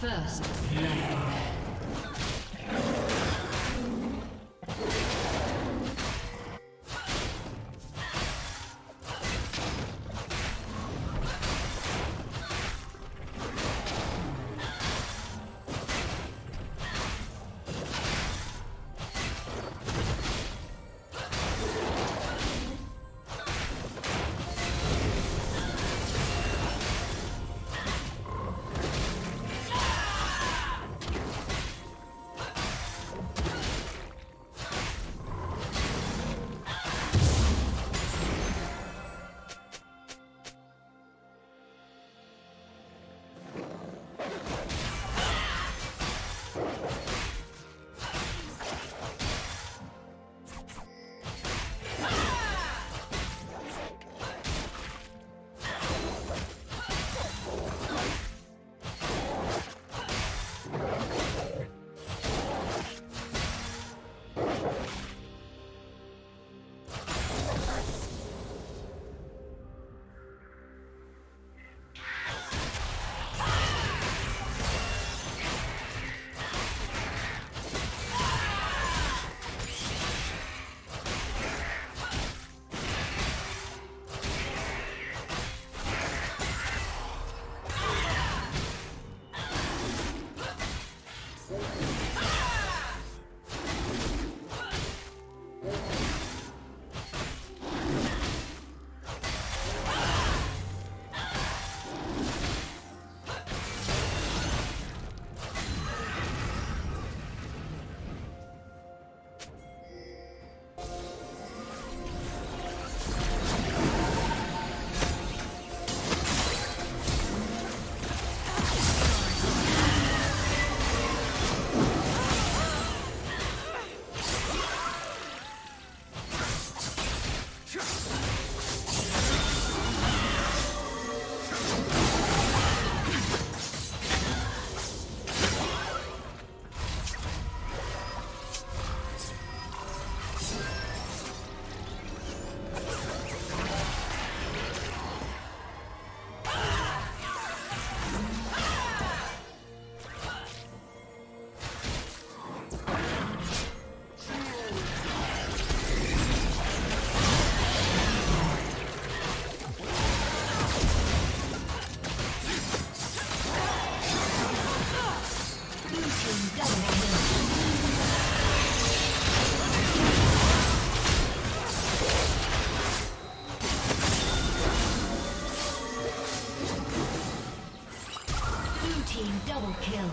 First blood. Double kill.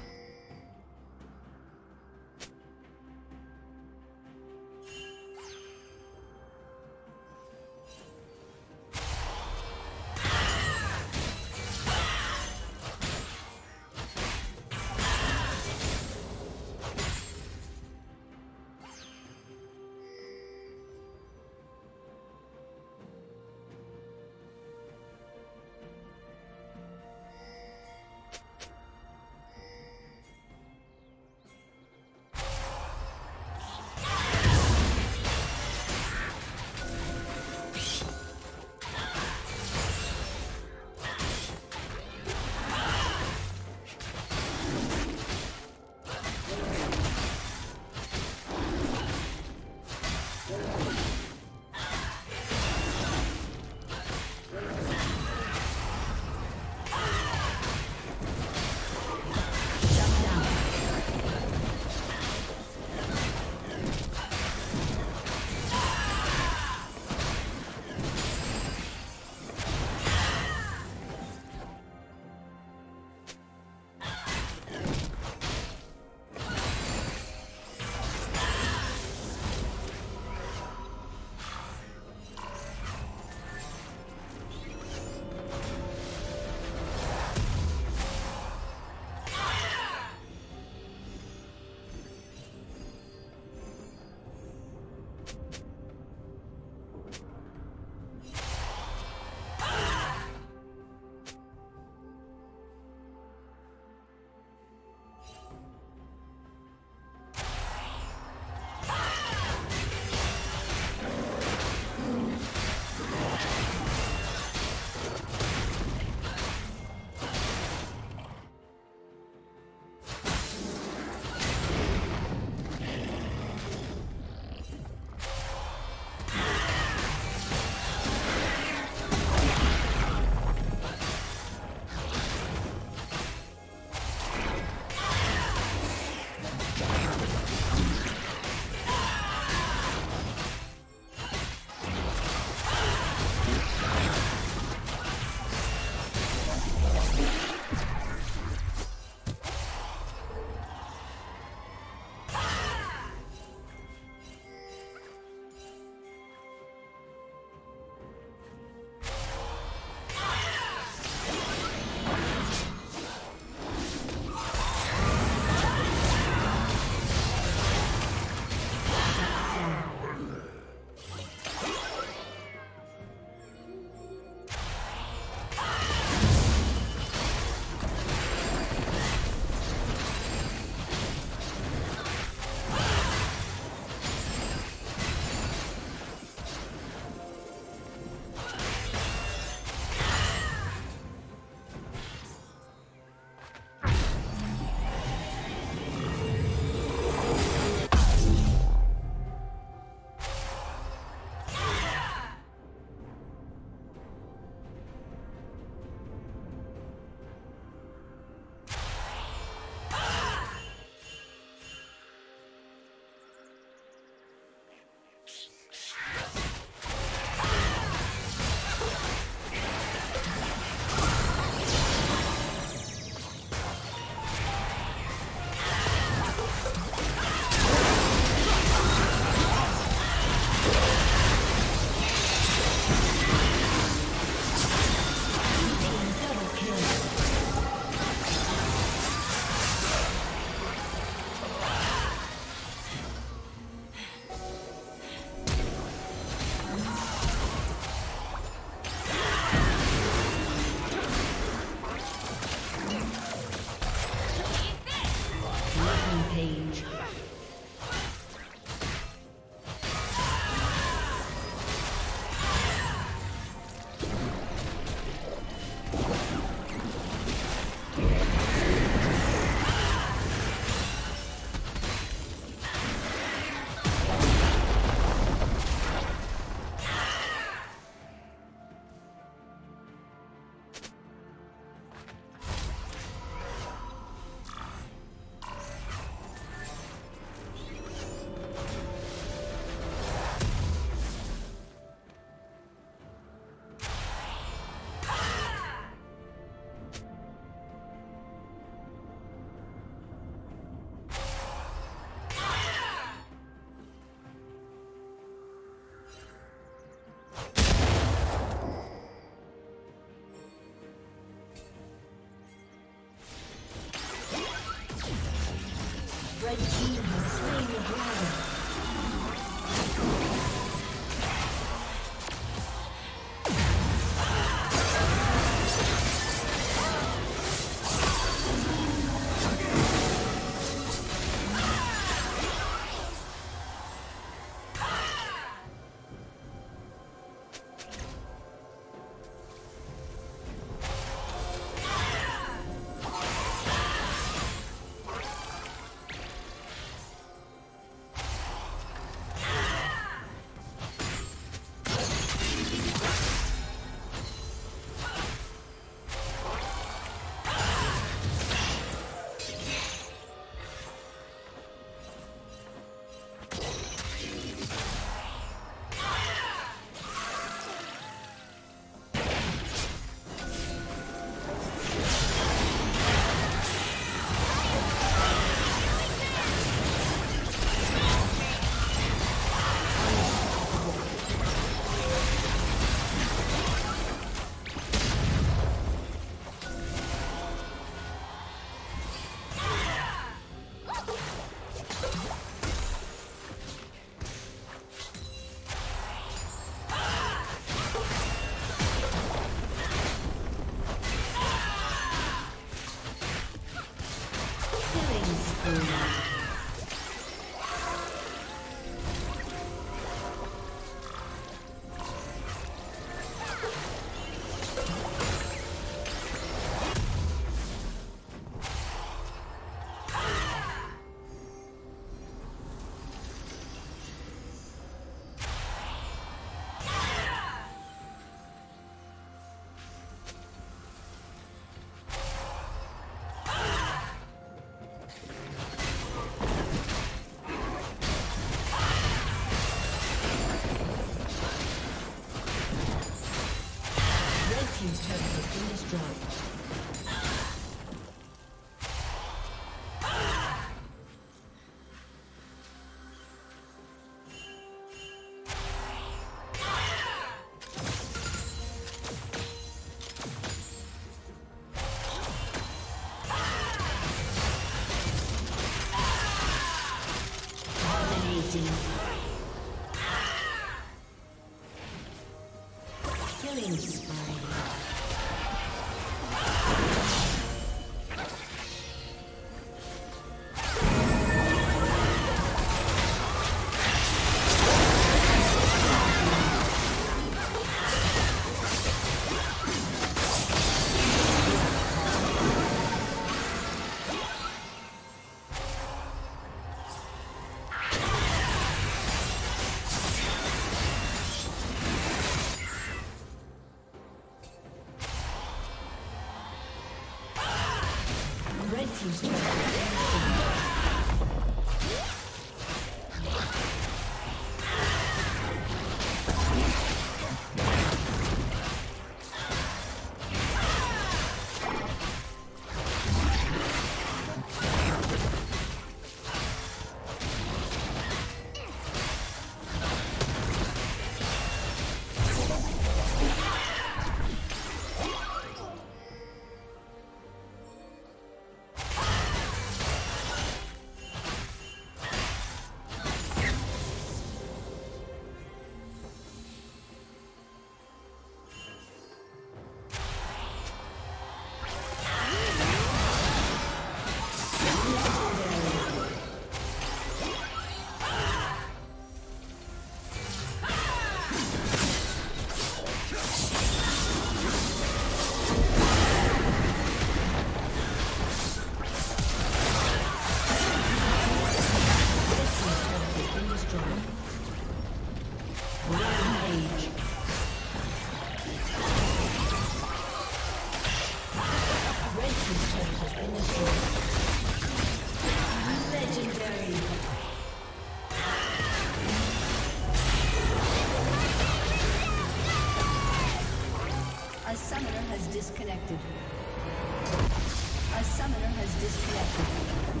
A summoner has disconnected.